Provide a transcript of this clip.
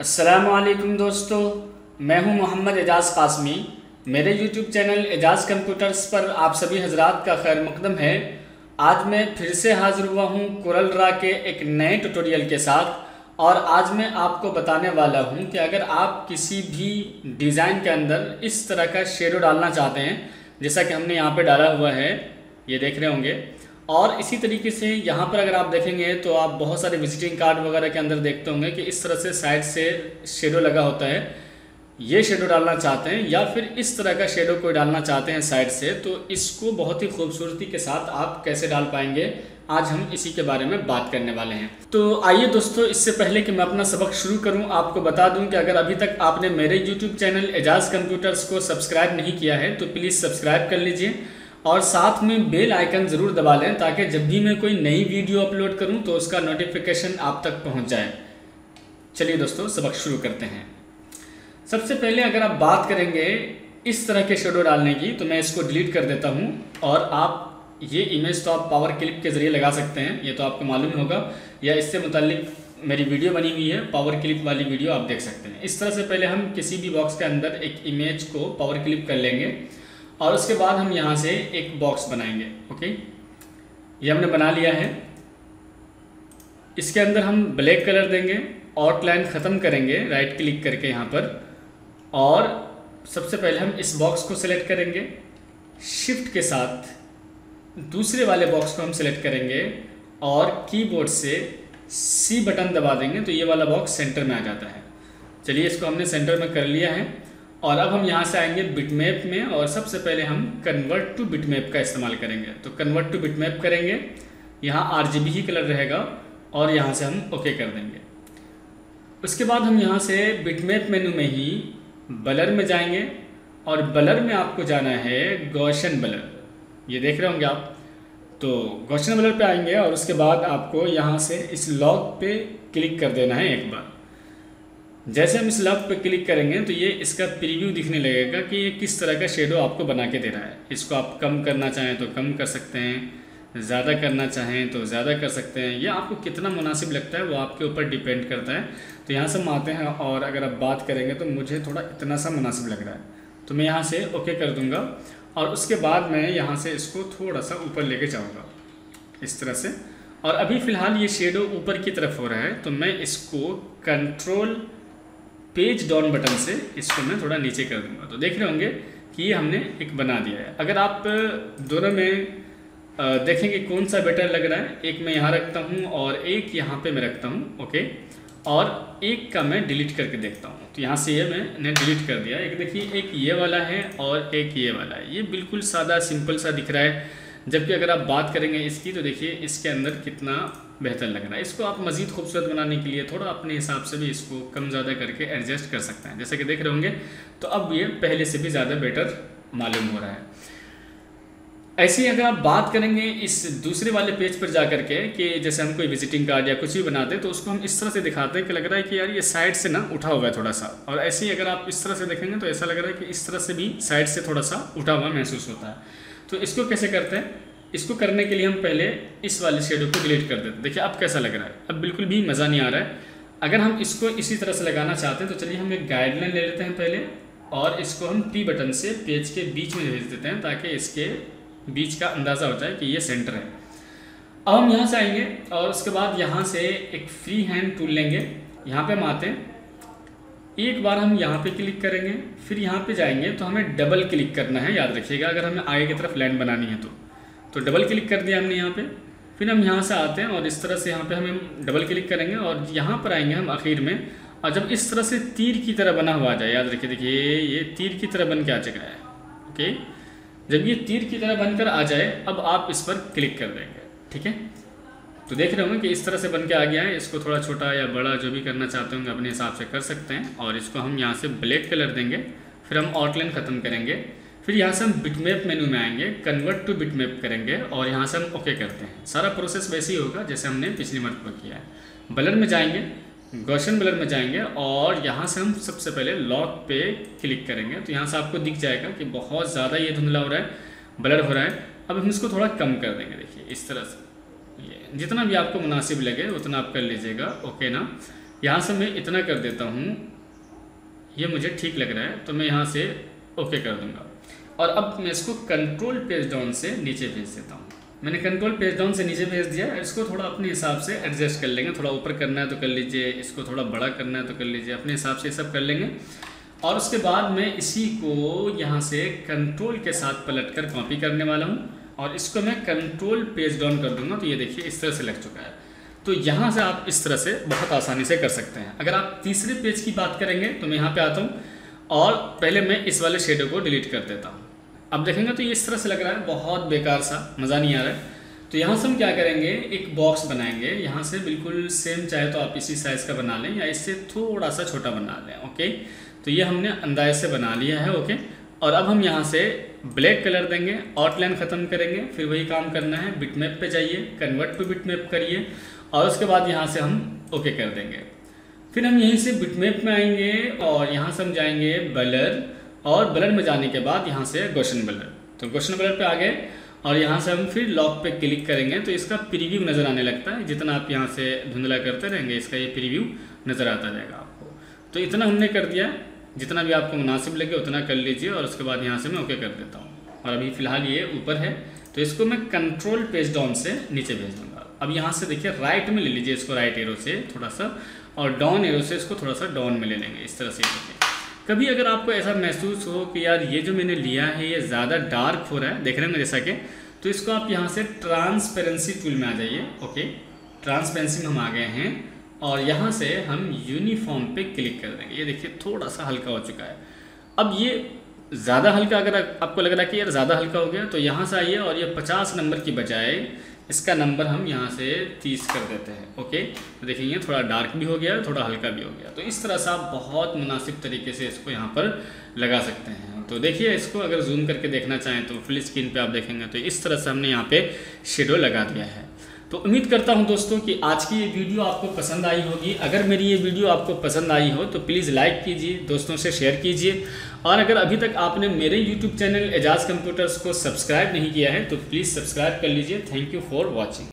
अस्सलामुअलैकुम दोस्तों, मैं हूं मोहम्मद इजाज़ पासमी। मेरे YouTube चैनल एजाज़ कंप्यूटर्स पर आप सभी हजरात का खैर मकदम है। आज मैं फिर से हाज़िर हुआ हूं CorelDraw के एक नए ट्यूटोरियल के साथ, और आज मैं आपको बताने वाला हूं कि अगर आप किसी भी डिज़ाइन के अंदर इस तरह का शेडो डालना चाहते हैं, जैसा कि हमने यहाँ पर डाला हुआ है, ये देख रहे होंगे। और इसी तरीके से यहाँ पर अगर आप देखेंगे तो आप बहुत सारे विजिटिंग कार्ड वगैरह के अंदर देखते होंगे कि इस तरह से साइड से शेडो लगा होता है। ये शेडो डालना चाहते हैं या फिर इस तरह का शेडो कोई डालना चाहते हैं साइड से, तो इसको बहुत ही खूबसूरती के साथ आप कैसे डाल पाएंगे, आज हम इसी के बारे में बात करने वाले हैं। तो आइए दोस्तों, इससे पहले कि मैं अपना सबक शुरू करूँ, आपको बता दूँ कि अगर अभी तक आपने मेरे यूट्यूब चैनल एजाज़ कंप्यूटर्स को सब्सक्राइब नहीं किया है तो प्लीज़ सब्सक्राइब कर लीजिए और साथ में बेल आइकन ज़रूर दबा लें, ताकि जब भी मैं कोई नई वीडियो अपलोड करूं तो उसका नोटिफिकेशन आप तक पहुंच जाए। चलिए दोस्तों, सबक शुरू करते हैं। सबसे पहले अगर आप बात करेंगे इस तरह के शेडो डालने की, तो मैं इसको डिलीट कर देता हूं। और आप ये इमेज तो आप पावर क्लिप के ज़रिए लगा सकते हैं, ये तो आपको मालूम होगा, या इससे मुताल्लिक मेरी वीडियो बनी हुई है, पावर क्लिप वाली वीडियो आप देख सकते हैं। इस तरह से पहले हम किसी भी बॉक्स के अंदर एक इमेज को पावर क्लिप कर लेंगे और उसके बाद हम यहाँ से एक बॉक्स बनाएंगे। ओके, ये हमने बना लिया है। इसके अंदर हम ब्लैक कलर देंगे, आउटलाइन ख़त्म करेंगे राइट क्लिक करके यहाँ पर, और सबसे पहले हम इस बॉक्स को सिलेक्ट करेंगे। शिफ्ट के साथ दूसरे वाले बॉक्स को हम सिलेक्ट करेंगे और कीबोर्ड से सी बटन दबा देंगे, तो ये वाला बॉक्स सेंटर में आ जाता है। चलिए, इसको हमने सेंटर में कर लिया है। और अब हम यहाँ से आएंगे बिटमैप में, और सबसे पहले हम कन्वर्ट टू बिटमैप का इस्तेमाल करेंगे। तो कन्वर्ट टू बिटमैप करेंगे, यहाँ RGB ही कलर रहेगा, और यहाँ से हम ओके कर देंगे। उसके बाद हम यहाँ से बिटमैप मेनू में ही ब्लर में जाएंगे, और ब्लर में आपको जाना है गॉशियन ब्लर, ये देख रहे होंगे आप। तो गॉशियन ब्लर पे आएंगे और उसके बाद आपको यहाँ से इस लॉक पे क्लिक कर देना है एक बार। जैसे हम इस लॉक पर क्लिक करेंगे तो ये इसका प्रीव्यू दिखने लगेगा कि ये किस तरह का शेडो आपको बना के दे रहा है। इसको आप कम करना चाहें तो कम कर सकते हैं, ज़्यादा करना चाहें तो ज़्यादा कर सकते हैं, या आपको कितना मुनासिब लगता है वो आपके ऊपर डिपेंड करता है। तो यहाँ से हम आते हैं, और अगर आप बात करेंगे तो मुझे थोड़ा इतना सा मुनासिब लग रहा है, तो मैं यहाँ से ओके कर दूँगा। और उसके बाद मैं यहाँ से इसको थोड़ा सा ऊपर लेके जाऊँगा इस तरह से। और अभी फ़िलहाल ये शेडो ऊपर की तरफ हो रहा है, तो मैं इसको कंट्रोल पेज डाउन बटन से इसको मैं थोड़ा नीचे कर दूंगा। तो देख रहे होंगे कि ये हमने एक बना दिया है। अगर आप दोनों में देखेंगे कौन सा बेटर लग रहा है, एक मैं यहाँ रखता हूँ और एक यहाँ पे मैं रखता हूँ, ओके, और एक का मैं डिलीट करके देखता हूँ। तो यहाँ से ये मैंने डिलीट कर दिया। एक देखिए, एक ये वाला है और एक ये वाला है। ये बिल्कुल सादा सिंपल सा दिख रहा है, जबकि अगर आप बात करेंगे इसकी तो देखिए इसके अंदर कितना बेहतर लग रहा है। इसको आप मज़ीद खूबसूरत बनाने के लिए थोड़ा अपने हिसाब से भी इसको कम ज़्यादा करके एडजस्ट कर सकते हैं, जैसे कि देख रहे होंगे। तो अब ये पहले से भी ज़्यादा बेटर मालूम हो रहा है। ऐसे ही अगर आप बात करेंगे इस दूसरे वाले पेज पर जा कर के, कि जैसे हम कोई विजिटिंग कार्ड या कुछ भी बनाते हैं तो उसको हम इस तरह से दिखाते हैं कि लग रहा है कि यार ये साइड से ना उठा हुआ है थोड़ा सा। और ऐसे ही अगर आप इस तरह से देखेंगे तो ऐसा लग रहा है कि इस तरह से भी साइड से थोड़ा सा उठा हुआ महसूस होता है। तो इसको कैसे करते हैं? इसको करने के लिए हम पहले इस वाले शेडो को डिलीट कर देते हैं। देखिए अब कैसा लग रहा है, अब बिल्कुल भी मज़ा नहीं आ रहा है। अगर हम इसको इसी तरह से लगाना चाहते हैं तो चलिए हम एक गाइडलाइन ले लेते हैं पहले, और इसको हम टी बटन से पेज के बीच में भेज देते हैं, ताकि इसके बीच का अंदाज़ा हो जाए कि ये सेंटर है। अब हम यहाँ से आएंगे और उसके बाद यहाँ से एक फ्री हैंड टूल लेंगे। यहाँ पर हम आते हैं, एक बार हम यहाँ पे क्लिक करेंगे, फिर यहाँ पे जाएंगे तो हमें डबल क्लिक करना है, याद रखिएगा, अगर हमें आगे की तरफ लाइन बनानी है तो डबल क्लिक कर दिया हमने यहाँ पे। फिर हम यहाँ से आते हैं और इस तरह से यहाँ पे हमें डबल क्लिक करेंगे और यहाँ पर आएंगे हम आखिर में, और जब इस तरह से तीर की तरह बना हुआ आ जाए, याद रखिए, देखिए ये तीर की तरह बन के आ चुका है। ओके, जब ये तीर की तरह बनकर आ जाए अब आप इस पर क्लिक कर देंगे, ठीक है। तो देख रहे होंगे कि इस तरह से बन के आ गया है। इसको थोड़ा छोटा या बड़ा जो भी करना चाहते होंगे अपने हिसाब से कर सकते हैं। और इसको हम यहाँ से ब्लैक कलर देंगे, फिर हम आउटलाइन ख़त्म करेंगे, फिर यहाँ से हम बिटमैप मेनू में आएंगे, कन्वर्ट टू बिटमैप करेंगे और यहाँ से हम ओके करते हैं। सारा प्रोसेस वैसे ही होगा जैसे हमने पिछली मर्तबा किया है। ब्लर में जाएंगे, गॉशियन ब्लर में जाएंगे और यहाँ से हम सबसे पहले लॉक पे क्लिक करेंगे। तो यहाँ से आपको दिख जाएगा कि बहुत ज़्यादा ये धुंधला हो रहा है, ब्लर हो रहा है। अब हम इसको थोड़ा कम कर देंगे, देखिए इस तरह से। ये जितना भी आपको मुनासिब लगे उतना आप कर लीजिएगा, ओके ना। यहाँ से मैं इतना कर देता हूँ, ये मुझे ठीक लग रहा है तो मैं यहाँ से ओके कर दूँगा। और अब मैं इसको कंट्रोल पेज डाउन से नीचे भेज देता हूँ। मैंने कंट्रोल पेज डाउन से नीचे भेज दिया। इसको थोड़ा अपने हिसाब से एडजस्ट कर लेंगे, थोड़ा ऊपर करना है तो कर लीजिए, इसको थोड़ा बड़ा करना है तो कर लीजिए, अपने हिसाब से सब कर लेंगे। और उसके बाद मैं इसी को यहाँ से कंट्रोल के साथ पलटकर कॉपी करने वाला हूँ और इसको मैं कंट्रोल पेज डाउन कर दूँगा। तो ये देखिए इस तरह से लग चुका है। तो यहाँ से आप इस तरह से बहुत आसानी से कर सकते हैं। अगर आप तीसरे पेज की बात करेंगे तो मैं यहाँ पे आता हूँ और पहले मैं इस वाले शेडो को डिलीट कर देता हूँ। अब देखेंगे तो ये इस तरह से लग रहा है, बहुत बेकार सा, मज़ा नहीं आ रहा है। तो यहाँ से हम क्या करेंगे, एक बॉक्स बनाएंगे यहाँ से बिल्कुल सेम, चाहे तो आप इसी साइज़ का बना लें या इससे थोड़ा सा छोटा बना लें। ओके, तो ये हमने अंदाज से बना लिया है। ओके, और अब हम यहाँ से ब्लैक कलर देंगे, आउटलाइन ख़त्म करेंगे, फिर वही काम करना है, बिटमैप पे जाइए, कन्वर्ट टू बिटमैप करिए और उसके बाद यहाँ से हम ओके कर देंगे। फिर हम यहीं से बिटमैप में आएंगे और यहाँ से हम जाएंगे ब्लर और ब्लर में जाने के बाद यहाँ से गॉसियन ब्लर। तो गॉसियन ब्लर पे आ गए और यहाँ से हम फिर लॉक पे क्लिक करेंगे तो इसका प्रीव्यू नज़र आने लगता है। जितना आप यहाँ से धुंधला करते रहेंगे इसका ये प्रीव्यू नज़र आता रहेगा आपको। तो इतना हमने कर दिया, जितना भी आपको मुनासिब लगे उतना कर लीजिए और उसके बाद यहाँ से मैं ओके कर देता हूँ। और अभी फ़िलहाल ये ऊपर है तो इसको मैं कंट्रोल पेज डाउन से नीचे भेज दूँगा। अब यहाँ से देखिए राइट में ले लीजिए इसको, राइट एरो से थोड़ा सा, और डाउन एरो से इसको थोड़ा सा डाउन में ले लेंगे इस तरह से। कभी अगर आपको ऐसा महसूस हो कि यार ये जो मैंने लिया है ये ज़्यादा डार्क हो रहा है, देख रहे हैं जैसा कि, तो इसको आप यहाँ से ट्रांसपेरेंसी टूल में आ जाइए। ओके, ट्रांसपेरेंसी में हम आ गए हैं और यहाँ से हम यूनिफॉर्म पे क्लिक कर देंगे। ये देखिए थोड़ा सा हल्का हो चुका है। अब ये ज़्यादा हल्का, अगर आपको लग रहा है कि यार ज़्यादा हल्का हो गया तो यहाँ से आइए और ये 50 नंबर की बजाय इसका नंबर हम यहाँ से 30 कर देते हैं। ओके, तो देखिए ये थोड़ा डार्क भी हो गया, थोड़ा हल्का भी हो गया। तो इस तरह से आप बहुत मुनासिब तरीके से इसको यहाँ पर लगा सकते हैं। तो देखिए इसको अगर जूम करके देखना चाहें तो फुल स्क्रीन पे आप देखेंगे तो इस तरह से हमने यहाँ पे शेडो लगा दिया है। तो उम्मीद करता हूँ दोस्तों कि आज की ये वीडियो आपको पसंद आई होगी। अगर मेरी ये वीडियो आपको पसंद आई हो तो प्लीज़ लाइक कीजिए, दोस्तों से शेयर कीजिए और अगर अभी तक आपने मेरे YouTube चैनल एजाज कंप्यूटर्स को सब्सक्राइब नहीं किया है तो प्लीज़ सब्सक्राइब कर लीजिए। Thank you for watching.